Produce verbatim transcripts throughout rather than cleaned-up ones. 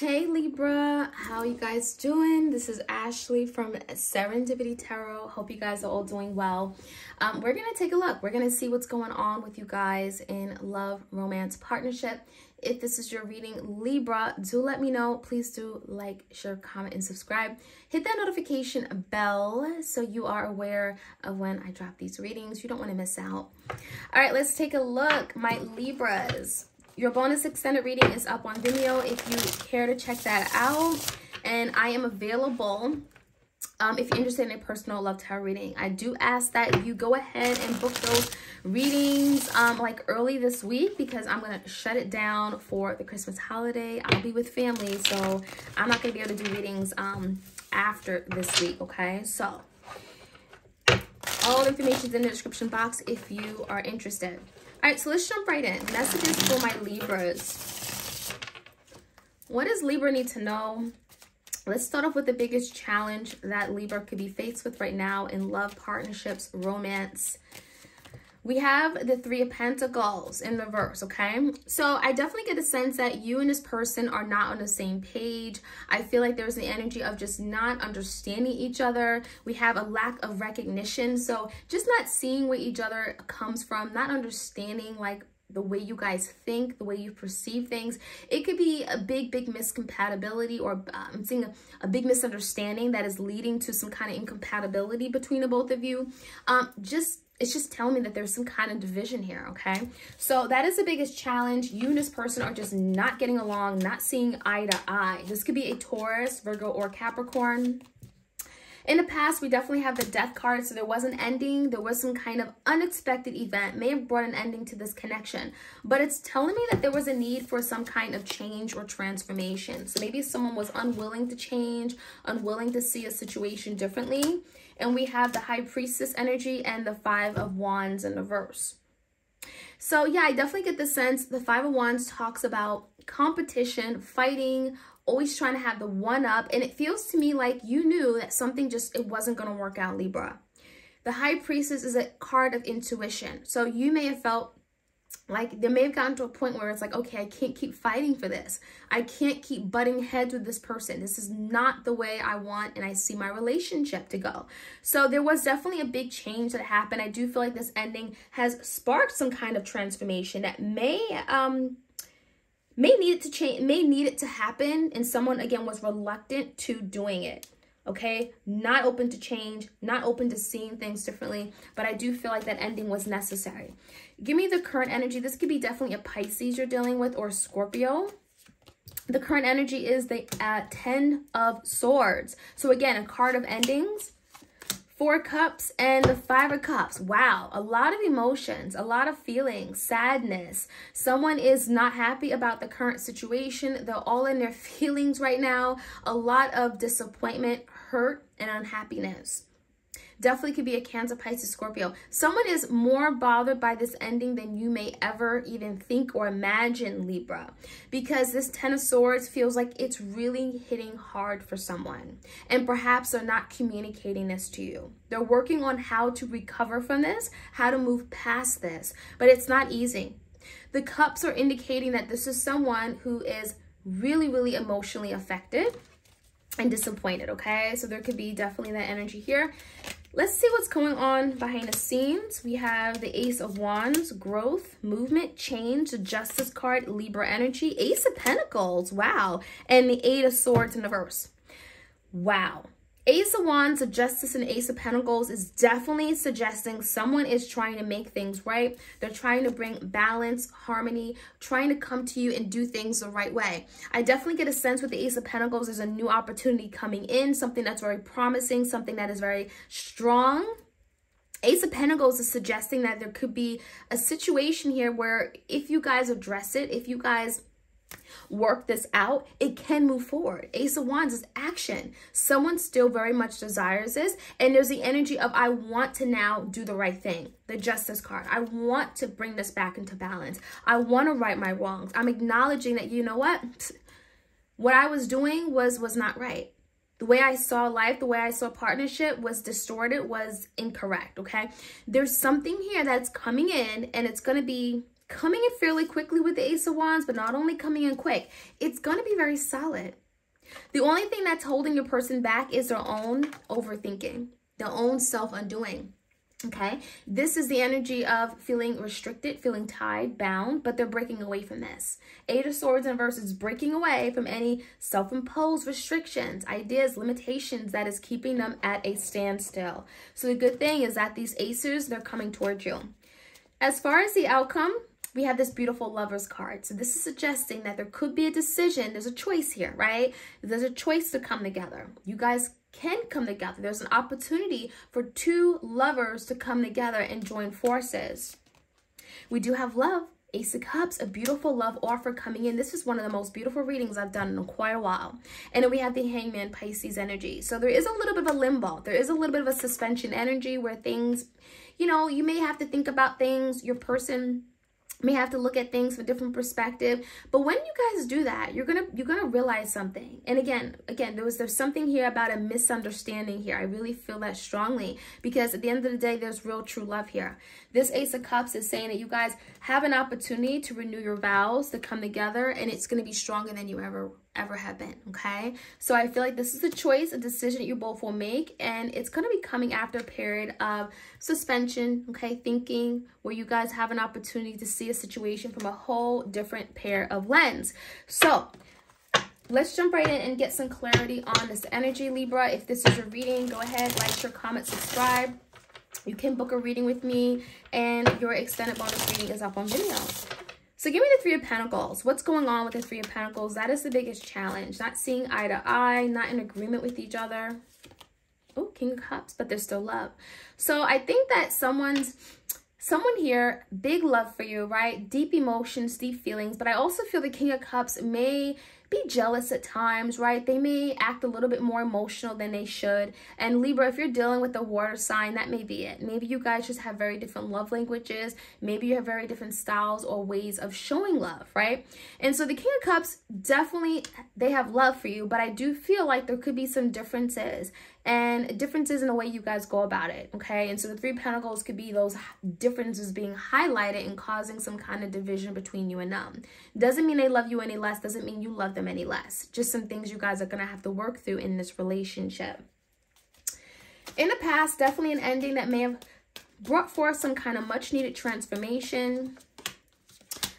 Hey Libra, how you guys doing? This is Ashley from Serendipity Tarot. Hope you guys are all doing well. Um, we're gonna take a look. We're gonna see what's going on with you guys in love, romance, partnership. If this is your reading, Libra, do let me know. Please do like, share, comment, and subscribe. Hit that notification bell so you are aware of when I drop these readings. You don't want to miss out. All right, let's take a look, my Libras. Your bonus extended reading is up on Vimeo if you care to check that out. And I am available um, if you're interested in a personal love tarot reading. I do ask that you go ahead and book those readings um, like early this week, because I'm going to shut it down for the Christmas holiday. I'll be with family, so I'm not going to be able to do readings um, after this week, okay? So all the information is in the description box if you are interested. All right, so let's jump right in. Messages for my Libras. What does Libra need to know? Let's start off with the biggest challenge that Libra could be faced with right now in love, partnerships, romance. We have the Three of Pentacles in reverse, okay? So I definitely get a sense that you and this person are not on the same page. I feel like there's an energy of just not understanding each other. We have a lack of recognition. So just not seeing where each other comes from, not understanding like the way you guys think, the way you perceive things. It could be a big, big miscompatibility, or I'm um, seeing a, a big misunderstanding that is leading to some kind of incompatibility between the both of you. Um, just... It's just telling me that there's some kind of division here, okay? So that is the biggest challenge. You and this person are just not getting along, not seeing eye to eye. This could be a Taurus, Virgo, or Capricorn. In the past, we definitely have the death card, so there was an ending. There was some kind of unexpected event. May have brought an ending to this connection. But it's telling me that there was a need for some kind of change or transformation. So maybe someone was unwilling to change, unwilling to see a situation differently. And we have the High Priestess energy and the Five of Wands in reverse. So yeah, I definitely get the sense the Five of Wands talks about competition, fighting, always trying to have the one up. And it feels to me like you knew that something just, it wasn't going to work out, Libra. The High Priestess is a card of intuition. So you may have felt like they may have gotten to a point where it's like, okay, I can't keep fighting for this. I can't keep butting heads with this person. This is not the way I want and I see my relationship to go. So there was definitely a big change that happened. I do feel like this ending has sparked some kind of transformation that may um may need it to change, may need it to happen, and someone again was reluctant to doing it. Okay, not open to change, not open to seeing things differently, but I do feel like that ending was necessary. Give me the current energy. This could be definitely a Pisces you're dealing with, or Scorpio. The current energy is the uh, Ten of Swords. So again, a card of endings, Four of Cups, and the Five of Cups. Wow, a lot of emotions, a lot of feelings, sadness. Someone is not happy about the current situation. They're all in their feelings right now. A lot of disappointment, hurt, and unhappiness. Definitely could be a Cancer, Pisces, Scorpio. Someone is more bothered by this ending than you may ever even think or imagine, Libra, because this Ten of Swords feels like it's really hitting hard for someone, and perhaps they're not communicating this to you. They're working on how to recover from this, how to move past this, but it's not easy. The Cups are indicating that this is someone who is really, really emotionally affected and disappointed, okay? So there could be definitely that energy here. Let's see what's going on behind the scenes. We have the Ace of Wands, growth, movement, change, the Justice card, Libra energy, Ace of Pentacles, wow, and the Eight of Swords in reverse. Wow. Ace of Wands, the Justice, and Ace of Pentacles is definitely suggesting someone is trying to make things right. They're trying to bring balance, harmony, trying to come to you and do things the right way. I definitely get a sense with the Ace of Pentacles, there's a new opportunity coming in, something that's very promising, something that is very strong. Ace of Pentacles is suggesting that there could be a situation here where if you guys address it, if you guys work this out, it can move forward. Ace of Wands is action. Someone still very much desires this, and there's the energy of I want to now do the right thing. The Justice card. I want to bring this back into balance. I want to right my wrongs. I'm acknowledging that, you know what? What I was doing was was not right. The way I saw life, the way I saw partnership was distorted, was incorrect, okay? There's something here that's coming in, and it's going to be coming in fairly quickly with the Ace of Wands, but not only coming in quick, it's going to be very solid. The only thing that's holding your person back is their own overthinking, their own self-undoing. Okay, this is the energy of feeling restricted, feeling tied, bound, but they're breaking away from this. Eight of Swords and Reverse is breaking away from any self-imposed restrictions, ideas, limitations that is keeping them at a standstill. So the good thing is that these aces, they're coming towards you. As far as the outcome, we have this beautiful Lover's card. So this is suggesting that there could be a decision. There's a choice here, right? There's a choice to come together. You guys can come together. There's an opportunity for two lovers to come together and join forces. We do have love. Ace of Cups, a beautiful love offer coming in. This is one of the most beautiful readings I've done in quite a while. And then we have the Hangman, Pisces energy. So there is a little bit of a limbo. There is a little bit of a suspension energy where things, you know, you may have to think about things. Your person may have to look at things from a different perspective. But when you guys do that, you're gonna you're gonna realize something. And again, again, there was there's something here about a misunderstanding here. I really feel that strongly, because at the end of the day, there's real true love here. This Ace of Cups is saying that you guys have an opportunity to renew your vows, to come together, and it's gonna be stronger than you ever ever have been. Okay, so I feel like this is a choice, a decision that you both will make, and it's going to be coming after a period of suspension, okay, thinking, where you guys have an opportunity to see a situation from a whole different pair of lens. So let's jump right in and get some clarity on this energy, Libra. If this is your reading, go ahead, like, share, comment, subscribe. You can book a reading with me, and your extended bonus reading is up on Vimeo. So give me the Three of Pentacles. What's going on with the Three of Pentacles? That is the biggest challenge. Not seeing eye to eye, not in agreement with each other. Oh, King of Cups, but there's still love. So I think that someone's, someone here, big love for you, right? Deep emotions, deep feelings. But I also feel the King of Cups may be jealous at times, right? They may act a little bit more emotional than they should. And Libra, if you're dealing with the water sign, that may be it. Maybe you guys just have very different love languages. Maybe you have very different styles or ways of showing love, right? And so the King of Cups, definitely, they have love for you, but I do feel like there could be some differences, and differences in the way you guys go about it, okay? And so the Three of Pentacles could be those differences being highlighted and causing some kind of division between you and them. Doesn't mean they love you any less, doesn't mean you love them any less, just some things you guys are gonna have to work through in this relationship. In the past, definitely an ending that may have brought forth some kind of much needed transformation.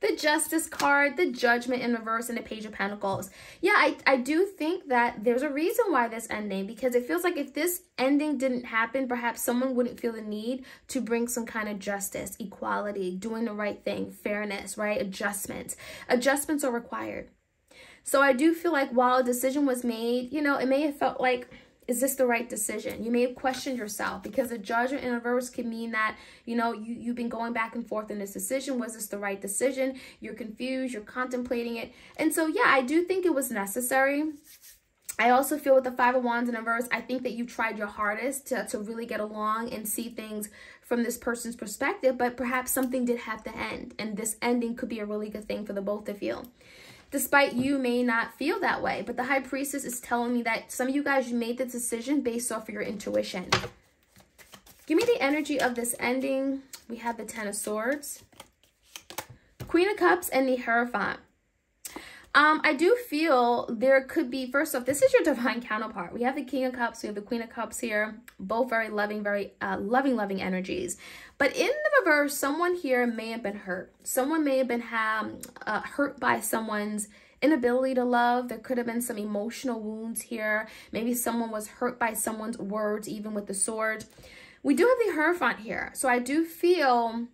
The Justice card, the Judgment in reverse, and the Page of Pentacles. Yeah, I, I do think that there's a reason why this ending, because it feels like if this ending didn't happen, perhaps someone wouldn't feel the need to bring some kind of justice, equality, doing the right thing, fairness, right? Adjustments. Adjustments are required. So I do feel like while a decision was made, you know, it may have felt like, is this the right decision? You may have questioned yourself, because the Judgment in reverse can mean that, you know, you, you've been going back and forth in this decision. Was this the right decision? You're confused. You're contemplating it. And so, yeah, I do think it was necessary. I also feel with the Five of Wands in reverse, I think that you tried your hardest to, to really get along and see things from this person's perspective, but perhaps something did have to end, and this ending could be a really good thing for the both of you. Despite you may not feel that way, but the High Priestess is telling me that some of you guys, you made the decision based off of your intuition. Give me the energy of this ending. We have the Ten of Swords, Queen of Cups, and the Hierophant. Um, I do feel there could be, first off, this is your divine counterpart. We have the King of Cups, we have the Queen of Cups here, both very loving, very uh, loving, loving energies. But in the reverse, someone here may have been hurt. Someone may have been um, uh, hurt by someone's inability to love. There could have been some emotional wounds here. Maybe someone was hurt by someone's words, even with the sword. We do have the Hierophant here. So I do feel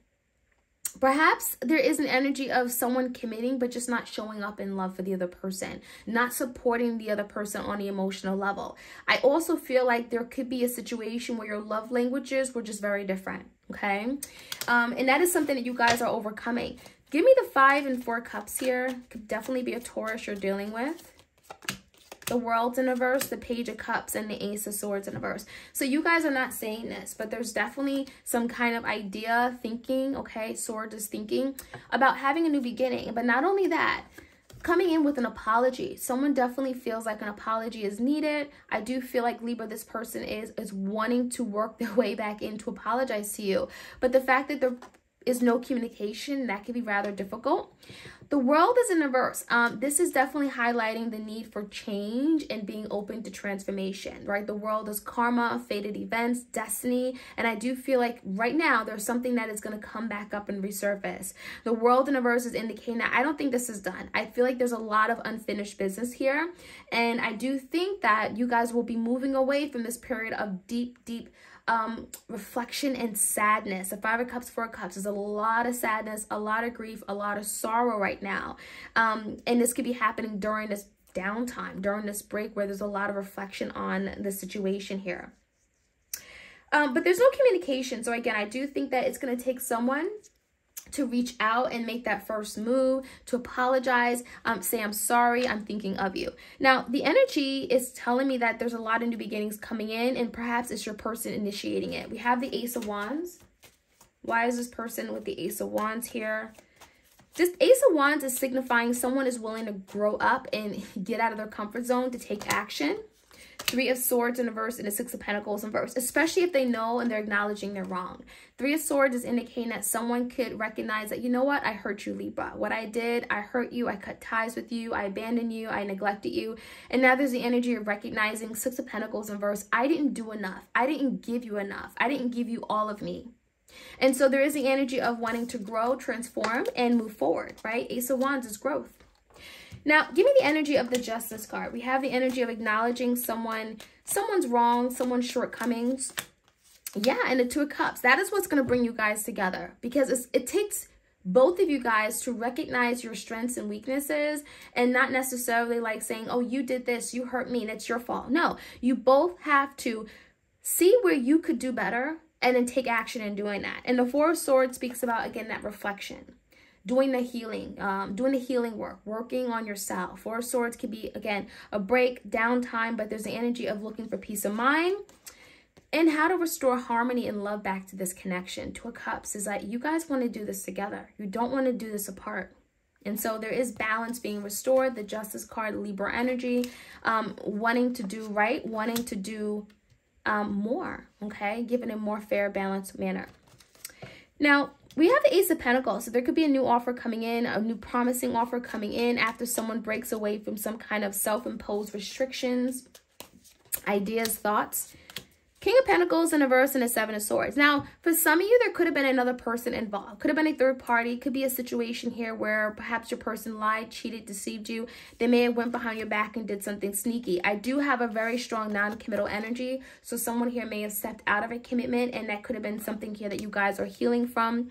perhaps there is an energy of someone committing, but just not showing up in love for the other person, not supporting the other person on the emotional level. I also feel like there could be a situation where your love languages were just very different, okay? Um, and that is something that you guys are overcoming. Give me the five and four cups here. Could definitely be a Taurus you're dealing with. The World's in reverse, the Page of Cups, and the Ace of Swords in reverse. So you guys are not saying this, but there's definitely some kind of idea, thinking, okay, Swords is thinking about having a new beginning. But not only that, coming in with an apology. Someone definitely feels like an apology is needed. I do feel like, Libra, this person is, is wanting to work their way back in to apologize to you. But the fact that they're is no communication, that can be rather difficult. The world is in reverse. Um, this is definitely highlighting the need for change and being open to transformation, right? The world is karma, fated events, destiny. And I do feel like right now there's something that is going to come back up and resurface. The world in reverse is indicating that I don't think this is done. I feel like there's a lot of unfinished business here. And I do think that you guys will be moving away from this period of deep, deep um reflection and sadness. The Five of Cups, Four of Cups, there's a lot of sadness, a lot of grief, a lot of sorrow right now, um and this could be happening during this downtime, during this break, where there's a lot of reflection on the situation here. Um but there's no communication, so again, I do think that it's going to take someone to reach out and make that first move, to apologize, um, say, I'm sorry, I'm thinking of you. Now, the energy is telling me that there's a lot of new beginnings coming in, and perhaps it's your person initiating it. We have the Ace of Wands. Why is this person with the Ace of Wands here? This Ace of Wands is signifying someone is willing to grow up and get out of their comfort zone to take action. Three of Swords in reverse and the Six of Pentacles in reverse, especially if they know and they're acknowledging they're wrong. Three of Swords is indicating that someone could recognize that, you know what, I hurt you, Libra. What I did, I hurt you, I cut ties with you, I abandoned you, I neglected you. And now there's the energy of recognizing, Six of Pentacles in reverse, I didn't do enough. I didn't give you enough. I didn't give you all of me. And so there is the energy of wanting to grow, transform, and move forward, right? Ace of Wands is growth. Now, give me the energy of the Justice card. We have the energy of acknowledging someone, someone's wrong, someone's shortcomings. Yeah, and the Two of Cups. That is what's going to bring you guys together, because it's, it takes both of you guys to recognize your strengths and weaknesses, and not necessarily like saying, oh, you did this, you hurt me, that's your fault. No, you both have to see where you could do better and then take action in doing that. And the Four of Swords speaks about, again, that reflection. Doing the healing, um, doing the healing work, working on yourself. Four of Swords could be, again, a break, downtime, but there's the energy of looking for peace of mind and how to restore harmony and love back to this connection. Two of Cups is like, you guys want to do this together. You don't want to do this apart. And so there is balance being restored. The Justice card, Libra energy, um, wanting to do right, wanting to do um, more, okay? Given a more fair, balanced manner. Now, we have the Ace of Pentacles, so there could be a new offer coming in, a new promising offer coming in after someone breaks away from some kind of self-imposed restrictions, ideas, thoughts. King of Pentacles in reverse and a Seven of Swords. Now, for some of you, there could have been another person involved. Could have been a third party. Could be a situation here where perhaps your person lied, cheated, deceived you. They may have went behind your back and did something sneaky. I do have a very strong non-committal energy. So someone here may have stepped out of a commitment, and that could have been something here that you guys are healing from.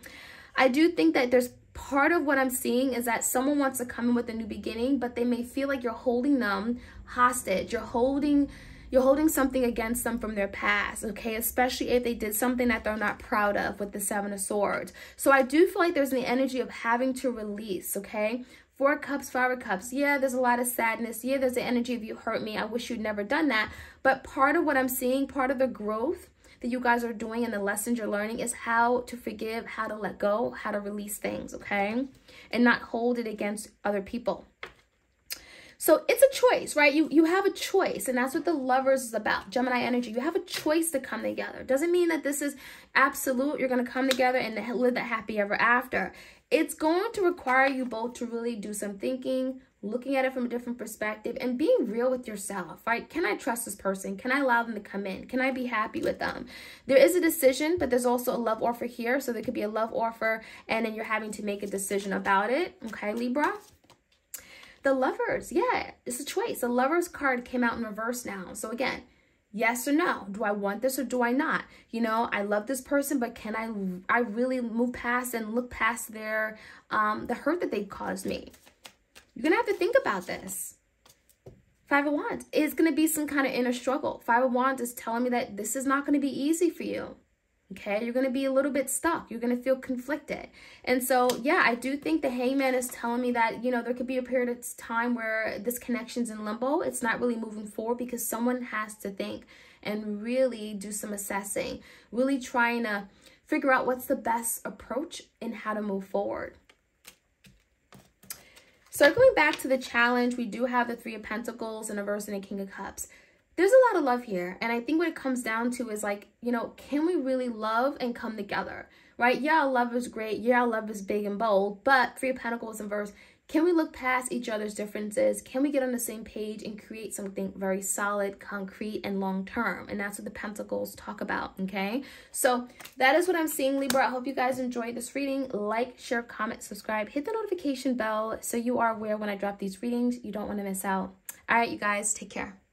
I do think that there's part of what I'm seeing is that someone wants to come in with a new beginning, but they may feel like you're holding them hostage. You're holding... You're holding something against them from their past, okay? Especially if they did something that they're not proud of with the Seven of Swords. So I do feel like there's an energy of having to release, okay? Four of Cups, Five of Cups. Yeah, there's a lot of sadness. Yeah, there's the energy of you hurt me. I wish you'd never done that. But part of what I'm seeing, part of the growth that you guys are doing and the lessons you're learning is how to forgive, how to let go, how to release things, okay? And not hold it against other people. So it's a choice, right? You you have a choice, and that's what the Lovers is about. Gemini energy, you have a choice to come together. Doesn't mean that this is absolute. You're going to come together and live that happy ever after. It's going to require you both to really do some thinking, looking at it from a different perspective, and being real with yourself, right? Can I trust this person? Can I allow them to come in? Can I be happy with them? There is a decision, but there's also a love offer here. So there could be a love offer, and then you're having to make a decision about it. Okay, Libra? The Lovers, yeah, it's a choice. The Lovers card came out in reverse now. So again, yes or no? Do I want this or do I not? You know, I love this person, but can I I really move past and look past their um the hurt that they caused me? You're gonna have to think about this. Five of Wands, it's gonna be some kind of inner struggle. Five of Wands is telling me that this is not gonna be easy for you. Okay, you're going to be a little bit stuck. You're going to feel conflicted. And so, yeah, I do think the Hangman is telling me that, you know, there could be a period of time where this connection's in limbo. It's not really moving forward because someone has to think and really do some assessing, really trying to figure out what's the best approach and how to move forward. Circling back to the challenge, we do have the Three of Pentacles in reverse and a King of Cups. There's a lot of love here, and I think what it comes down to is like, you know, can we really love and come together? right? Yeah, love is great. Yeah, love is big and bold, but Three of Pentacles in verse, can we look past each other's differences? Can we get on the same page and create something very solid, concrete, and long-term? And that's what the Pentacles talk about, okay? So that is what I'm seeing, Libra. I hope you guys enjoyed this reading. Like, share, comment, subscribe. Hit the notification bell so you are aware when I drop these readings. You don't want to miss out. All right, you guys, take care.